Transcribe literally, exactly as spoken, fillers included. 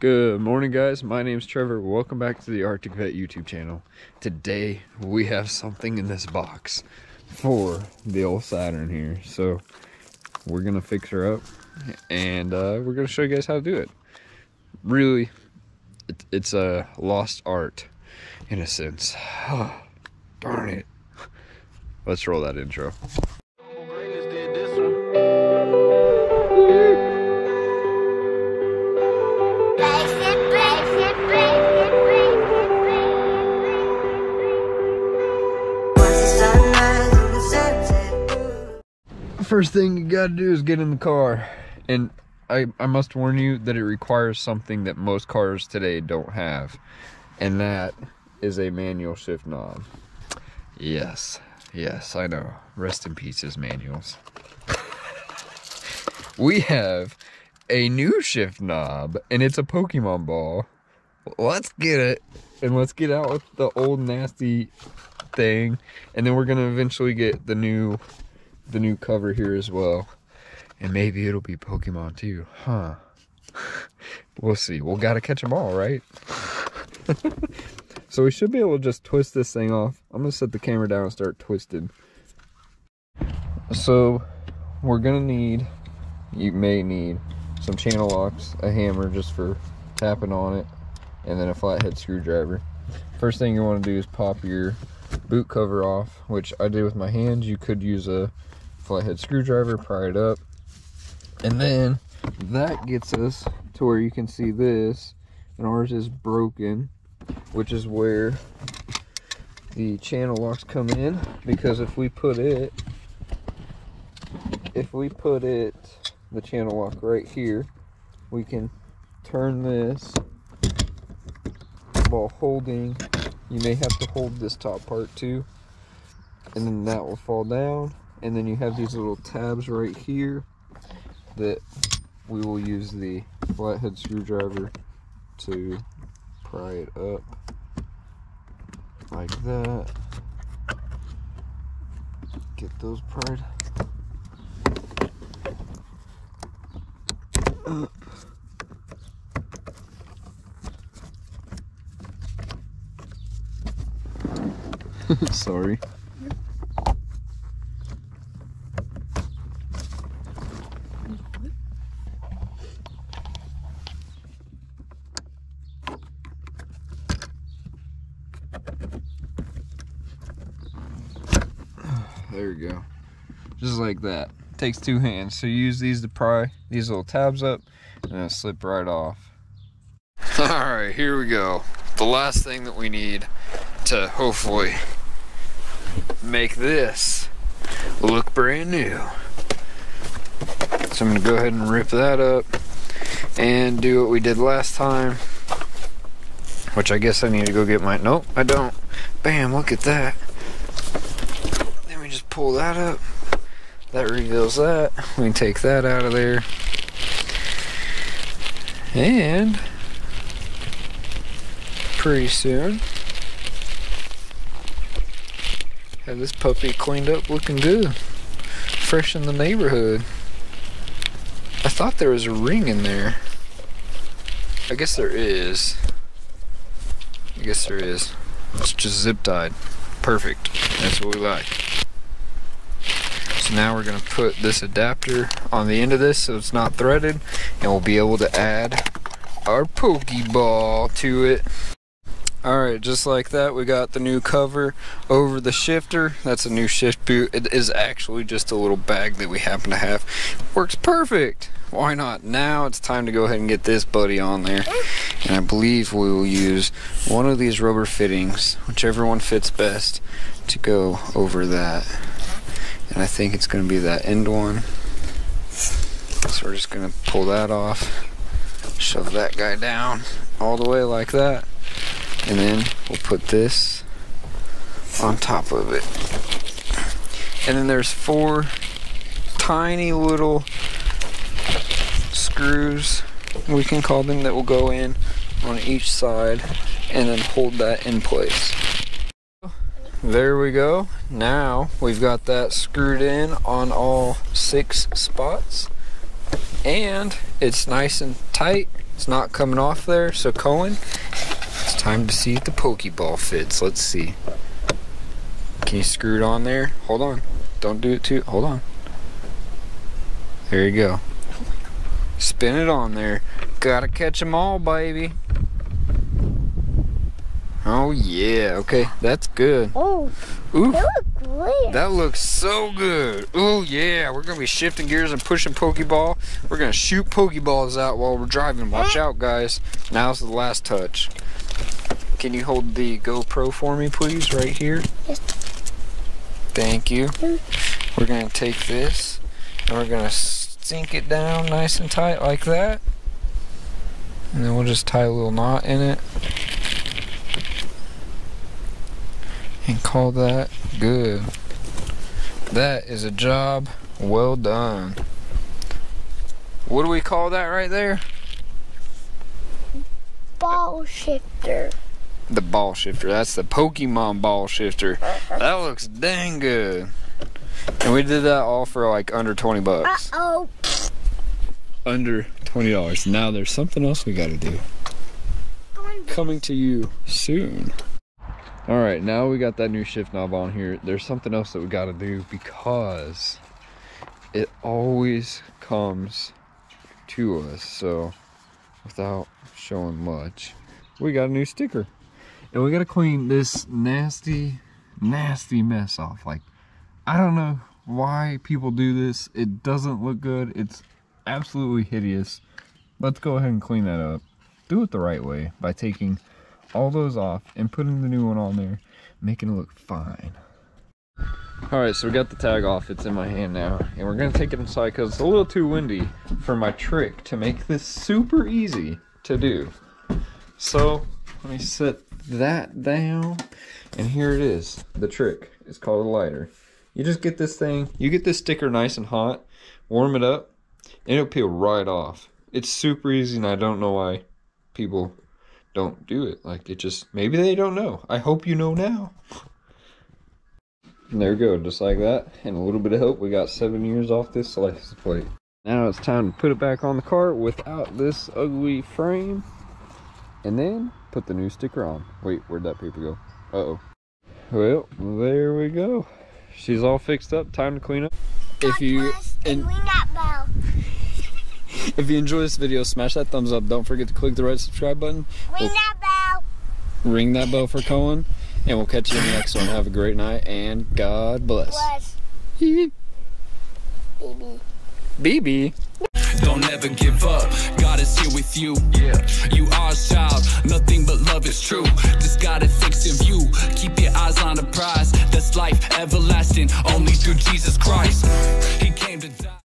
Good morning, guys. My name's Trevor. Welcome back to the Arctic Vet YouTube channel. Today we have something in this box for the old Saturn here. So we're gonna fix her up, and uh, we're gonna show you guys how to do it. Really, it, it's a lost art in a sense. Oh, darn it! Let's roll that intro. First thing you gotta do is get in the car, and I, I must warn you that it requires something that most cars today don't have, and that is a manual shift knob. Yes, yes, I know. Rest in pieces, manuals. We have a new shift knob, and it's a Pokemon ball. Let's get it, and let's get out with the old nasty thing, and then we're gonna eventually get the new... the new cover here as well, and maybe it'll be Pokemon too, huh? We'll see. We'll gotta catch them all, right? So we should be able to just twist this thing off. I'm gonna set the camera down and start twisting. So we're gonna need, you may need some channel locks, a hammer just for tapping on it, and then a flathead screwdriver. First thing you want to do is pop your boot cover off, which I did with my hands. You could use a flathead screwdriver, pry it up, and then that gets us to where you can see this, and ours is broken, which is where the channel locks come in, because if we put it if we put it the channel lock right here, we can turn this while holding. You may have to hold this top part too, and then that will fall down, and then you have these little tabs right here that we will use the flathead screwdriver to pry it up like that. Get those pried up. Sorry. There we go. Just like that. It takes two hands. So you use these to pry these little tabs up, and it'll slip right off. Alright, here we go. The last thing that we need to hopefully make this look brand new. So I'm gonna go ahead and rip that up and do what we did last time, which I guess I need to go get my, nope, I don't. Bam, look at that. Then we just pull that up. That reveals that. We can take that out of there. And pretty soon, have this puppy cleaned up, looking good, fresh in the neighborhood. I thought there was a ring in there. I guess there is. I guess there is. It's just zip tied. Perfect. That's what we like. So now we're gonna put this adapter on the end of this so it's not threaded, and we'll be able to add our Pokeball to it. Alright, just like that, we got the new cover over the shifter. That's a new shift boot. It is actually just a little bag that we happen to have. Works perfect. Why not? Now it's time to go ahead and get this buddy on there. And I believe we will use one of these rubber fittings, whichever one fits best, to go over that. And I think it's going to be that end one. So we're just going to pull that off, shove that guy down all the way like that. And then we'll put this on top of it. And then there's four tiny little screws, we can call them, that will go in on each side and then hold that in place. There we go. Now we've got that screwed in on all six spots, and it's nice and tight It's not coming off there. So Cohen, it's time to see if the Pokeball fits. Let's see. Can you screw it on there? Hold on. Don't do it too. Hold on. There you go. Spin it on there. Gotta catch them all, baby. Oh yeah. Okay, that's good. Oh. Ooh. That looks great. That looks so good. Oh yeah. We're gonna be shifting gears and pushing Pokeball. We're gonna shoot Pokeballs out while we're driving. Watch out, guys. Now's the last touch. Can you hold the GoPro for me, please, right here? Yes. Thank you. We're gonna take this and we're gonna sink it down nice and tight like that. And then we'll just tie a little knot in it. And call that good. That is a job well done. What do we call that right there? Ball shifter. The ball shifter. That's the Pokemon ball shifter. That looks dang good. And we did that all for like under twenty bucks. Uh-oh. Under twenty dollars. Now there's something else we gotta do. Coming to you soon. All right, now we got that new shift knob on here. There's something else that we gotta do because it always comes to us. So without showing much, we got a new sticker. And we gotta clean this nasty, nasty mess off. Like, I don't know why people do this. It doesn't look good. It's absolutely hideous. Let's go ahead and clean that up. Do it the right way by taking all those off and putting the new one on there, making it look fine. All right, so we got the tag off. It's in my hand now, and we're gonna take it inside because it's a little too windy for my trick to make this super easy to do. So let me set that down, and here it is. The trick is called a lighter. You just get this thing, you get this sticker nice and hot, warm it up, and it'll peel right off. It's super easy, and I don't know why people don't do it. Like, it just, maybe they don't know. I hope you know now. And there we go, just like that. And a little bit of help, we got seven years off this license plate. Now it's time to put it back on the car without this ugly frame. And then put the new sticker on. Wait, where'd that paper go? Uh-oh. Well, there we go. She's all fixed up. Time to clean up. God if you and ring that bell. If you enjoy this video, smash that thumbs up. Don't forget to click the red subscribe button. Ring we'll that bell. Ring that bell for Cohen. And we'll catch you in the next one. Have a great night and God bless. bless. B B. B B. Don't never give up. God is here with you. Yeah. You are a child. Nothing but love is true. Just got it fixed in view. Keep your eyes on the prize. That's life everlasting. Only through Jesus Christ. He came to die.